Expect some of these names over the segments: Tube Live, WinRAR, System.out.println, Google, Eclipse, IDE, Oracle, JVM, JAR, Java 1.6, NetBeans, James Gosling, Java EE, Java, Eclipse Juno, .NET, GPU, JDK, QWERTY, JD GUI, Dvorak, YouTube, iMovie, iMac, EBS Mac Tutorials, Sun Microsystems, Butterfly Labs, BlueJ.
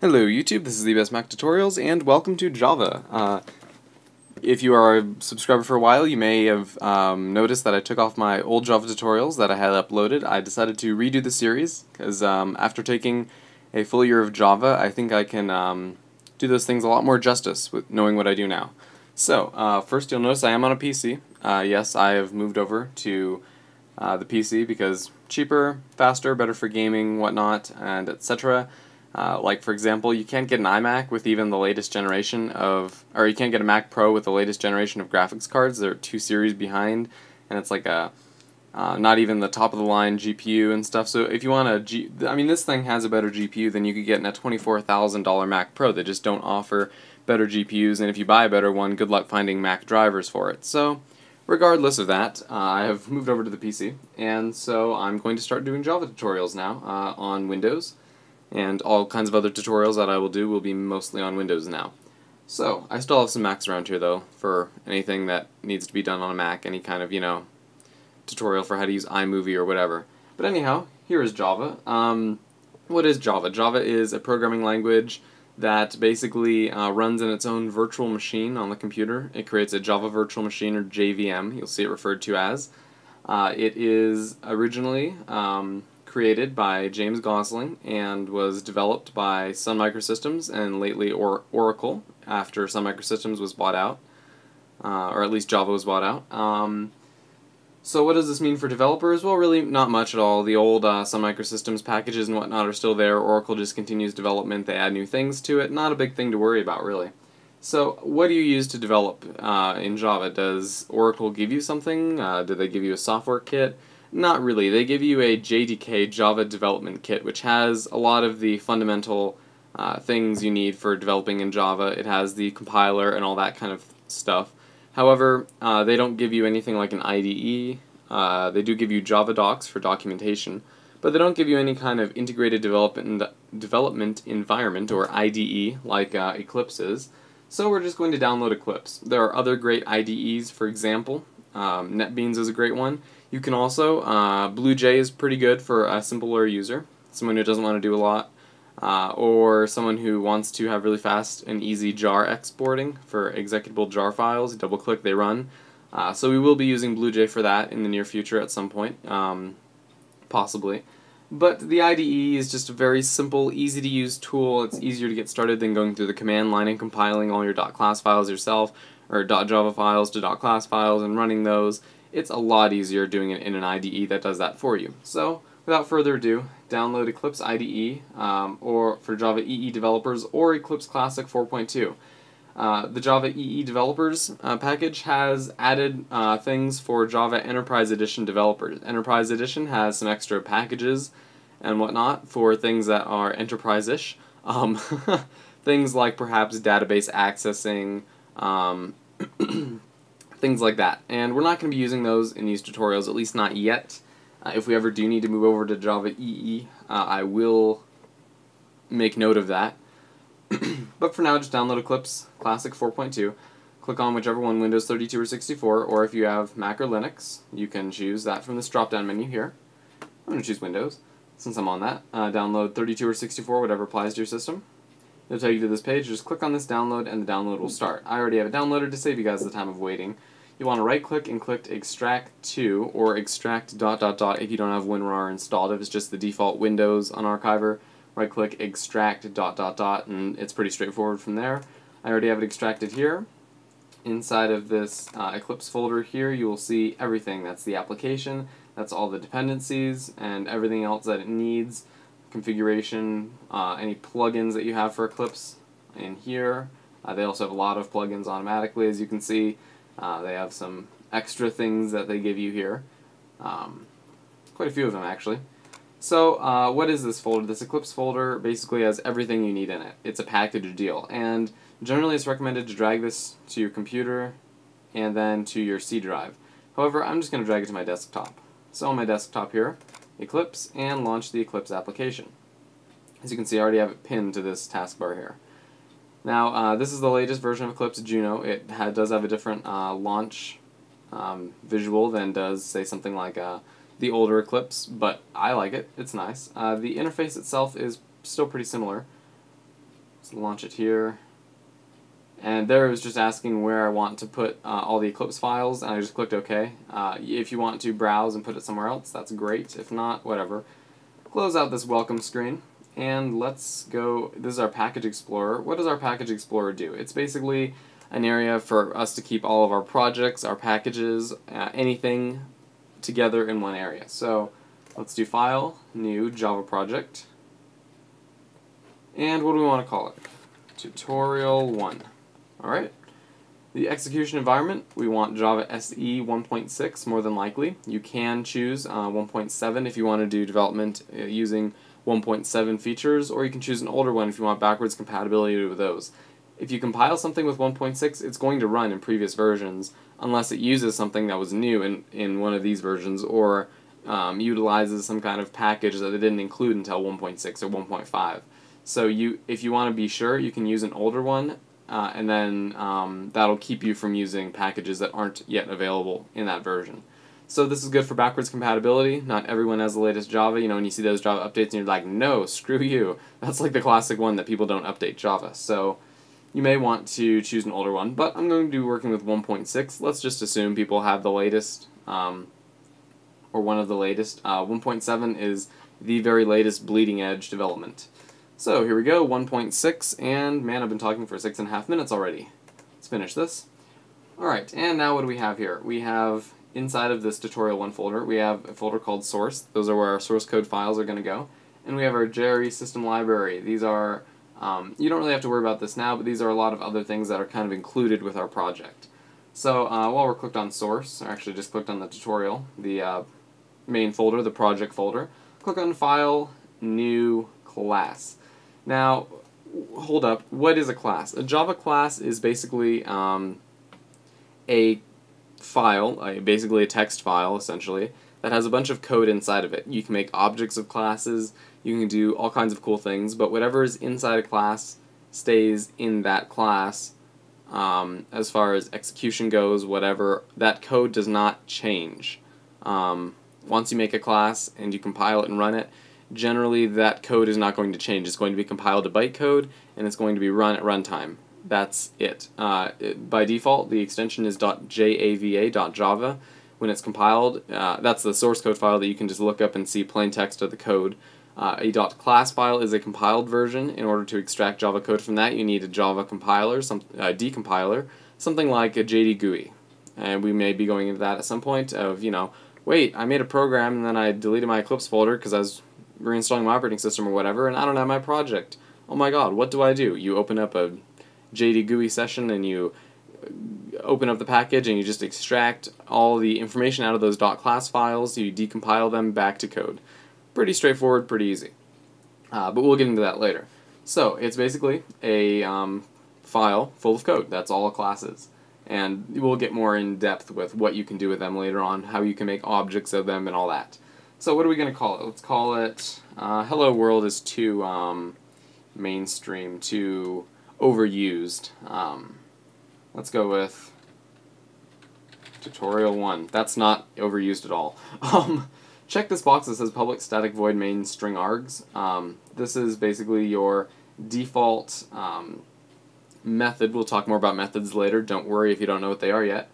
Hello YouTube, this is EBS Mac Tutorials, and welcome to Java. If you are a subscriber for a while, you may have noticed that I took off my old Java tutorials that I had uploaded. I decided to redo the series, because after taking a full year of Java, I think I can do those things a lot more justice with knowing what I do now. So, first you'll notice I am on a PC. Yes, I have moved over to the PC because cheaper, faster, better for gaming, whatnot, and etc. Like, for example, you can't get an iMac with even the latest generation of, or you can't get a Mac Pro with the latest generation of graphics cards. They're 2 series behind, and it's like a, not even the top-of-the-line GPU and stuff. So if you want a, this thing has a better GPU than you could get in a $24,000 Mac Pro. They just don't offer better GPUs, and if you buy a better one, good luck finding Mac drivers for it. So, regardless of that, I have moved over to the PC, and so I'm going to start doing Java tutorials now on Windows. And all kinds of other tutorials that I will do will be mostly on Windows now. So, I still have some Macs around here though, for anything that needs to be done on a Mac, any kind of, you know, tutorial for how to use iMovie or whatever. But anyhow, here is Java. What is Java? Java is a programming language that basically runs in its own virtual machine on the computer. It creates a Java virtual machine, or JVM, you'll see it referred to as. It is originally created by James Gosling and was developed by Sun Microsystems and lately Oracle after Sun Microsystems was bought out, or at least Java was bought out. So what does this mean for developers? Well, really not much at all. The old Sun Microsystems packages and whatnot are still there. Oracle just continues development. They add new things to it. Not a big thing to worry about, really. So what do you use to develop in Java? Does Oracle give you something? Do they give you a software kit? Not really. They give you a JDK, Java Development Kit, which has a lot of the fundamental things you need for developing in Java. It has the compiler and all that kind of stuff. However, they don't give you anything like an IDE. They do give you Java docs for documentation, but they don't give you any kind of integrated development environment, or IDE, like Eclipse is. So we're just going to download Eclipse. There are other great IDEs, for example. NetBeans is a great one. You can also, BlueJ is pretty good for a simpler user, someone who doesn't want to do a lot, or someone who wants to have really fast and easy JAR exporting for executable JAR files. You double click, they run. So we will be using BlueJ for that in the near future at some point, possibly. But the IDE is just a very simple, easy to use tool. It's easier to get started than going through the command line and compiling all your .class files yourself, or .java files to .class files and running those. It's a lot easier doing it in an IDE that does that for you. So, without further ado, download Eclipse IDE or for Java EE developers, or Eclipse Classic 4.2. The Java EE developers package has added things for Java Enterprise Edition developers. Enterprise Edition has some extra packages and whatnot for things that are enterprise-ish. Things like perhaps database accessing, things like that, and we're not going to be using those in these tutorials, at least not yet. If we ever do need to move over to Java EE, I will make note of that. But for now, just download Eclipse Classic 4.2, click on whichever one, Windows 32 or 64, or if you have Mac or Linux, you can choose that from this drop-down menu here. I'm going to choose Windows, since I'm on that. Download 32 or 64, whatever applies to your system. It'll take you to this page, just click on this download, and the download will start. I already have it downloaded to save you guys the time of waiting. You want to right-click and click extract to, or extract ... if you don't have WinRAR installed. If it's just the default Windows on Archiver, right-click extract ... and it's pretty straightforward from there. I already have it extracted here. Inside of this Eclipse folder here, you will see everything. That's the application, that's all the dependencies, and everything else that it needs. Configuration, any plugins that you have for Eclipse in here. They also have a lot of plugins automatically, as you can see. They have some extra things that they give you here. Quite a few of them, actually. So, what is this folder? This Eclipse folder basically has everything you need in it. It's a package deal, and generally it's recommended to drag this to your computer and then to your C drive. However, I'm just going to drag it to my desktop. So on my desktop here, Eclipse, and launch the Eclipse application. As you can see, I already have it pinned to this taskbar here. Now, this is the latest version of Eclipse Juno. It does have a different launch visual than does, say, something like the older Eclipse, but I like it. It's nice. The interface itself is still pretty similar. Let's launch it here. And there it was just asking where I want to put all the Eclipse files, and I just clicked OK. If you want to browse and put it somewhere else, that's great. If not, whatever. Close out this welcome screen, and let's go. This is our Package Explorer. What does our Package Explorer do? It's basically an area for us to keep all of our projects, our packages, anything together in one area. So let's do File, New, Java Project. And what do we want to call it? Tutorial 1. Alright. The execution environment, we want Java SE 1.6 more than likely. You can choose 1.7 if you want to do development using 1.7 features, or you can choose an older one if you want backwards compatibility with those. If you compile something with 1.6, it's going to run in previous versions unless it uses something that was new in one of these versions, or utilizes some kind of package that it didn't include until 1.6 or 1.5. So if you want to be sure, you can use an older one, and then that'll keep you from using packages that aren't yet available in that version. So this is good for backwards compatibility. Not everyone has the latest Java. You know, when you see those Java updates and you're like, no, screw you. That's like the classic one that people don't update Java. So you may want to choose an older one, but I'm going to be working with 1.6. Let's just assume people have the latest, or one of the latest. 1.7 is the very latest bleeding edge development. So here we go, 1.6, and man, I've been talking for 6.5 minutes already. Let's finish this. Alright, and now what do we have here? We have, inside of this tutorial 1 folder, we have a folder called source. Those are where our source code files are going to go. And we have our JAR system library. These are, you don't really have to worry about this now, but these are a lot of other things that are kind of included with our project. So while we're clicked on source, or actually just clicked on the tutorial, the main folder, the project folder, click on File, New, Class. Now, hold up, what is a class? A Java class is basically a file, basically a text file, essentially, that has a bunch of code inside of it. You can make objects of classes, you can do all kinds of cool things, but whatever is inside a class stays in that class as far as execution goes, whatever. That code does not change. Once you make a class and you compile it and run it, generally that code is not going to change. It's going to be compiled to bytecode, and it's going to be run at runtime. That's it. By default, the extension is .java. When it's compiled, that's the source code file that you can just look up and see plain text of the code. A .class file is a compiled version. In order to extract Java code from that, you need a Java compiler, decompiler, something like a JD GUI. And we may be going into that at some point of, you know, wait, I made a program and then I deleted my Eclipse folder because I was reinstalling my operating system or whatever, and I don't have my project. Oh my god, what do? You open up a JD GUI session and you open up the package and you just extract all the information out of those .class files, you decompile them back to code. Pretty straightforward, pretty easy. But we'll get into that later. So it's basically a file full of code. That's all classes. And we'll get more in depth with what you can do with them later on, how you can make objects of them and all that. So what are we going to call it? Let's call it Hello World is too mainstream, too overused. Let's go with Tutorial 1. That's not overused at all. Check this box that says public static void main string args. This is basically your default method. We'll talk more about methods later. Don't worry if you don't know what they are yet.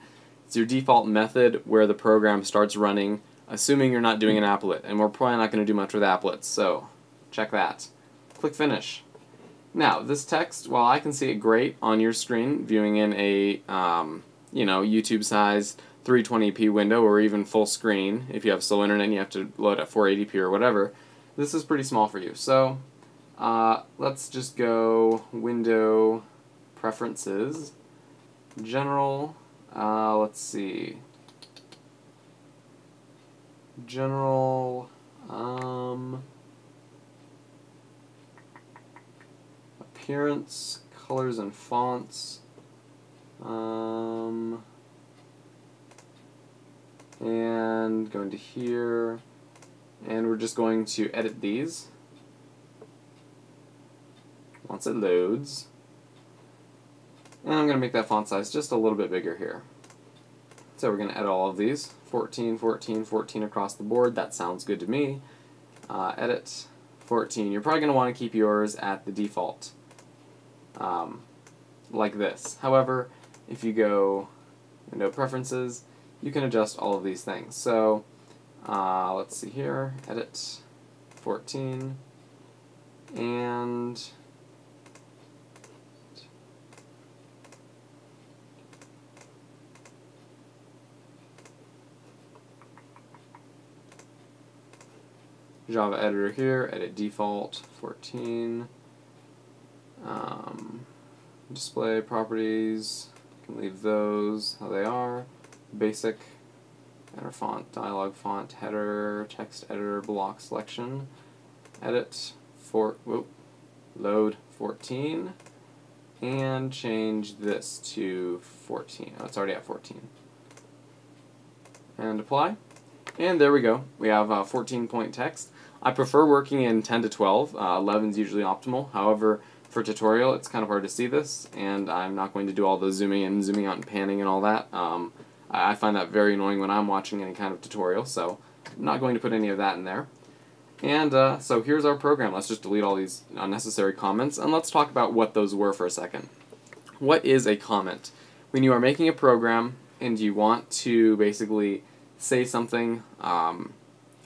It's your default method where the program starts running, assuming you're not doing an applet, and we're probably not going to do much with applets, so check that. Click Finish. Now, this text, while I can see it great on your screen, viewing in a, you know, YouTube-sized 320p window, or even full screen, if you have slow internet and you have to load at 480p or whatever, this is pretty small for you. So, let's just go Window, Preferences, General, let's see, General, Appearance, Colors and Fonts, and going to here, and we're just going to edit these once it loads, and I'm going to make that font size just a little bit bigger here. So we're going to edit all of these, 14, 14, 14 across the board. That sounds good to me. Edit 14. You're probably going to want to keep yours at the default. like this. However, if you go Window Preferences, you can adjust all of these things. So let's see here, Edit, 14, and Java editor here, edit default, 14, display properties, you can leave those how they are, basic, header font, dialog font, header, text editor, block selection, edit, load 14, and change this to 14, oh, it's already at 14, and apply. And there we go. We have 14-point text. I prefer working in 10 to 12. 11 is usually optimal. However, for tutorial, it's kind of hard to see this, and I'm not going to do all the zooming in, zooming out, and panning and all that. I find that very annoying when I'm watching any kind of tutorial, so I'm not going to put any of that in there. And so here's our program. Let's just delete all these unnecessary comments, and let's talk about what those were for a second. What is a comment? When you are making a program and you want to basically say something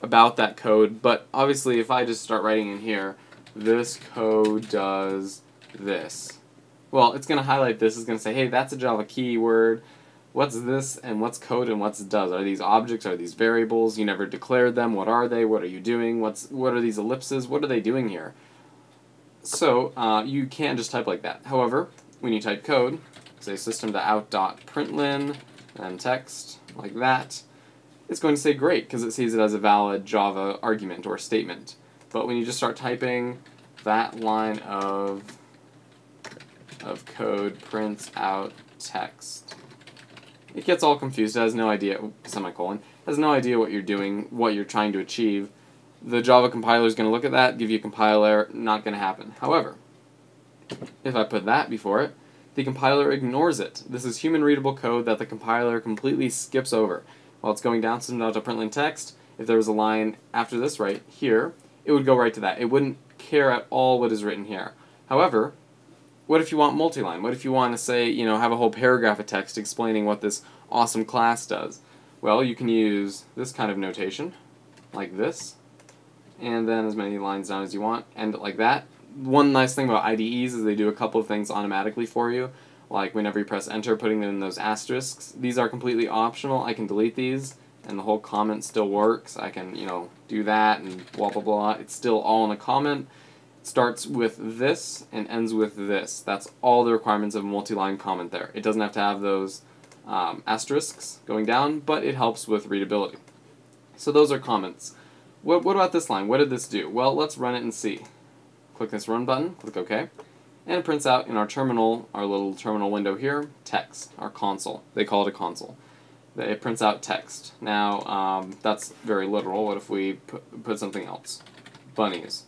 about that code, but obviously if I just start writing in here, this code does this, well, it's going to highlight this, it's going to say, hey, that's a Java keyword, what's this, and what's code, and what's does? Are these objects, are these variables, you never declared them, what are they, what are you doing, what are these ellipses, what are they doing here? So you can't just type like that. However, when you type code, say System.out.println, and text, like that, it's going to say great, because it sees it as a valid Java argument or statement. But when you just start typing, that line of code prints out text, it gets all confused. It has no idea, semicolon, has no idea what you're doing, what you're trying to achieve. The Java compiler is going to look at that, give you a compile error, not going to happen. However, if I put that before it, the compiler ignores it. This is human readable code that the compiler completely skips over. While it's going down System.out.println text, if there was a line after this right here, it would go right to that. It wouldn't care at all what is written here. However, what if you want multi-line? What if you want to say, you know, have a whole paragraph of text explaining what this awesome class does? Well, you can use this kind of notation, like this, and then as many lines down as you want, end it like that. One nice thing about IDEs is they do a couple of things automatically for you, like whenever you press enter, putting them in those asterisks. These are completely optional. I can delete these, and the whole comment still works. I can, you know, do that and blah, blah, blah. It's still all in a comment. It starts with this and ends with this. That's all the requirements of a multi-line comment there. It doesn't have to have those asterisks going down, but it helps with readability. So those are comments. What about this line? What did this do? Well, let's run it and see. Click this Run button, click OK. And it prints out in our terminal, our little terminal window here, text, our console. They call it a console. It prints out text. Now, that's very literal. What if we put something else? Bunnies.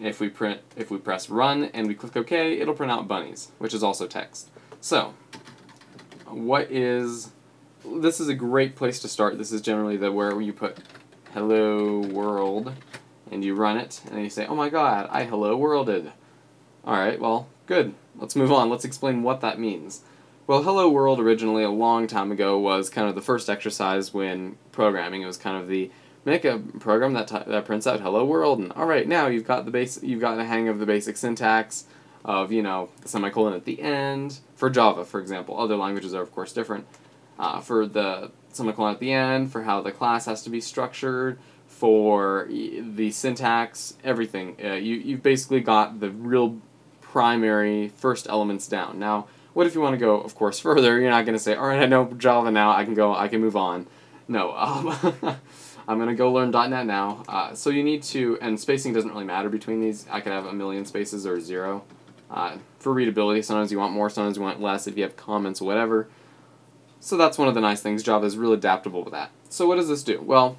If we press Run and we click OK, it'll print out bunnies, which is also text. So, this is a great place to start. This is generally where you put hello world, and you run it, and you say, oh my god, I hello worlded. Alright, well, good. Let's move on. Let's explain what that means. Well, hello world originally, a long time ago, was kind of the first exercise when programming. It was kind of the make a program that prints out hello world, and alright, now you've got the hang of the basic syntax of, you know, the semicolon at the end for Java, for example. Other languages are of course different. For the semicolon at the end, for how the class has to be structured, for the syntax, everything. You've basically got the real primary first elements down. Now, what if you want to go, of course, further? You're not going to say, all right, I know Java now, I can move on. No, I'm going to go learn .NET now. So you need to, and spacing doesn't really matter between these. I could have a million spaces or zero. For readability, sometimes you want more, sometimes you want less, if you have comments or whatever. So that's one of the nice things. Java is real adaptable with that. So what does this do? Well,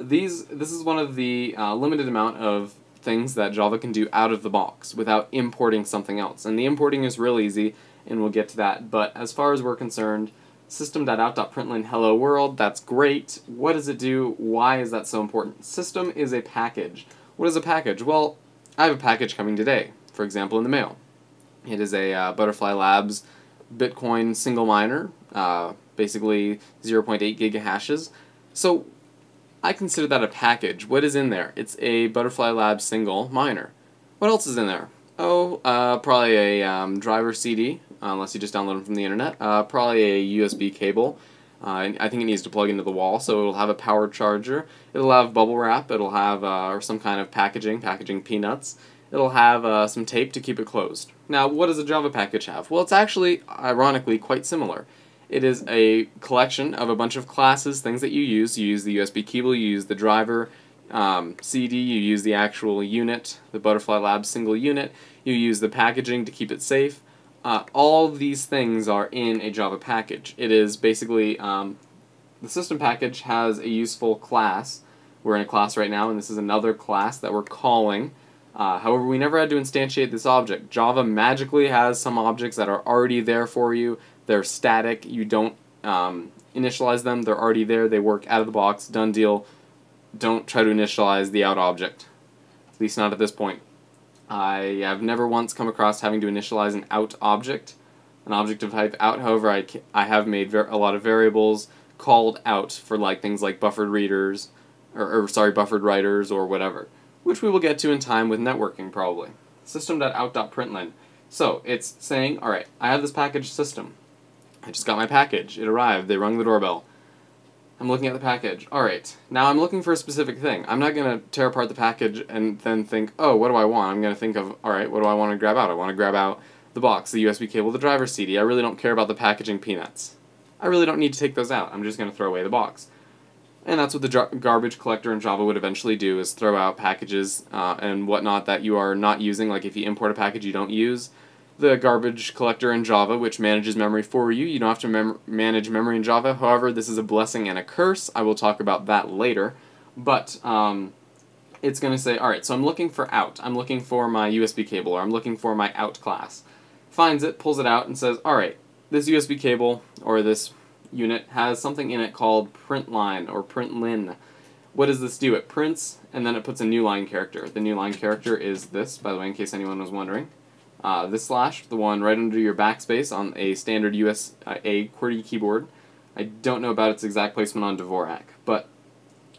this is one of the limited amount of things that Java can do out of the box without importing something else. And the importing is real easy, and we'll get to that, but as far as we're concerned, System.out.println hello world, that's great. What does it do? Why is that so important? System is a package. What is a package? Well, I have a package coming today, for example, in the mail. It is a Butterfly Labs Bitcoin single miner, basically 0.8 gigahashes. So I consider that a package. What is in there? It's a Butterfly Labs single miner. What else is in there? Oh, probably a driver CD, unless you just download them from the internet. Probably a USB cable. And I think it needs to plug into the wall, so it'll have a powered charger. It'll have bubble wrap. It'll have or some kind of packaging peanuts. It'll have some tape to keep it closed. Now, what does a Java package have? Well, it's actually, ironically, quite similar. It is a collection of a bunch of classes, things that you use. You use the USB cable, you use the driver CD, you use the actual unit, the Butterfly Labs single unit, you use the packaging to keep it safe. All these things are in a Java package. It is basically, the system package has a useful class. We're in a class right now, and this is another class that we're calling. However, we never had to instantiate this object. Java magically has some objects that are already there for you. They're static. You don't initialize them. They're already there. They work out of the box. Done deal. Don't try to initialize the out object, at least not at this point. I have never once come across having to initialize an out object, an object of type out. However, I have made a lot of variables called out for like things like buffered readers, or sorry, buffered writers or whatever, which we will get to in time with networking probably. System.out.println. So it's saying, all right, I have this package system. I just got my package. It arrived. They rung the doorbell. I'm looking at the package. Alright, now I'm looking for a specific thing. I'm not going to tear apart the package and then think, oh, what do I want? I'm going to think of, alright, what do I want to grab out? I want to grab out the box, the USB cable, the driver CD. I really don't care about the packaging peanuts. I really don't need to take those out. I'm just going to throw away the box. And that's what the garbage collector in Java would eventually do, is throw out packages and whatnot that you are not using. Like if you import a package you don't use, the garbage collector in Java, which manages memory for you. You don't have to manage memory in Java. However, this is a blessing and a curse. I will talk about that later. But it's going to say, all right, so I'm looking for out. I'm looking for my USB cable, or I'm looking for my out class. Finds it, pulls it out, and says, all right, this USB cable, or this unit, has something in it called print line, or println. What does this do? It prints, and then it puts a new line character. The new line character is this, by the way, in case anyone was wondering. This slash, the one right under your backspace on a standard USA QWERTY keyboard. I don't know about its exact placement on Dvorak, but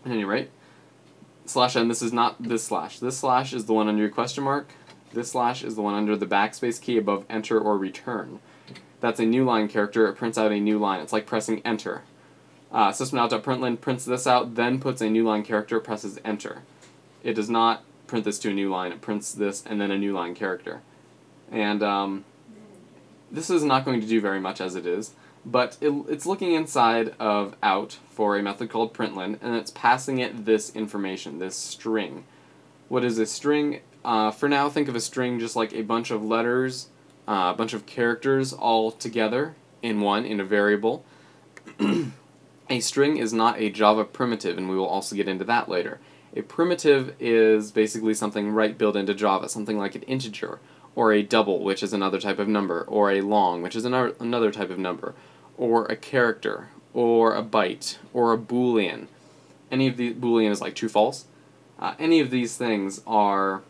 at any rate, slash n, this is not this slash. This slash is the one under your question mark. This slash is the one under the backspace key above enter or return. That's a new line character. It prints out a new line. It's like pressing enter. System.out.println prints this out, then puts a new line character, presses enter. It does not print this to a new line. It prints this and then a new line character. And this is not going to do very much as it is, but it's looking inside of out for a method called println, and it's passing it this information, this string. What is a string? For now, think of a string just like a bunch of letters, a bunch of characters all together in one, in a variable. A string is not a Java primitive, and we will also get into that later. A primitive is basically something right built into Java, something like an integer, or a double, which is another type of number, or a long, which is another type of number, or a character, or a byte, or a boolean. Any of these, boolean is like true, false. Any of these things are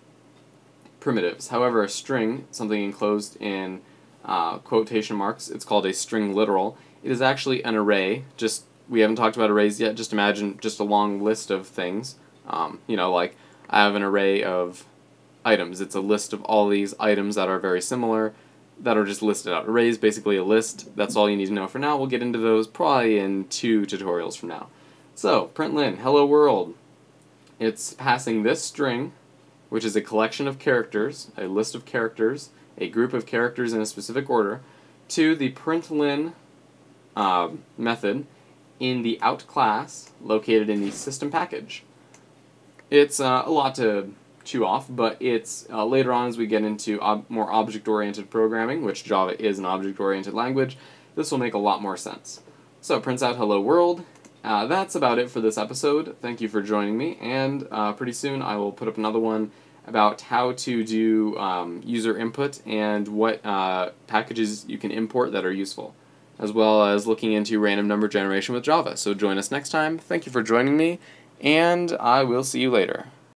primitives. However, a string, something enclosed in quotation marks, it's called a string literal. It is actually an array. Just, we haven't talked about arrays yet, just imagine just a long list of things. You know, like, I have an array of items. It's a list of all these items that are very similar, that are just listed out. Array is basically a list. That's all you need to know for now. We'll get into those probably in 2 tutorials from now. So, println, hello world. It's passing this string, which is a collection of characters, a list of characters, a group of characters in a specific order, to the println method in the out class located in the system package. It's a lot to chew off, but it's later on as we get into more object-oriented programming, which Java is an object-oriented language, this will make a lot more sense. So it prints out hello world. That's about it for this episode. Thank you for joining me, and pretty soon I will put up another one about how to do user input and what packages you can import that are useful, as well as looking into random number generation with Java. So join us next time. Thank you for joining me, and I will see you later.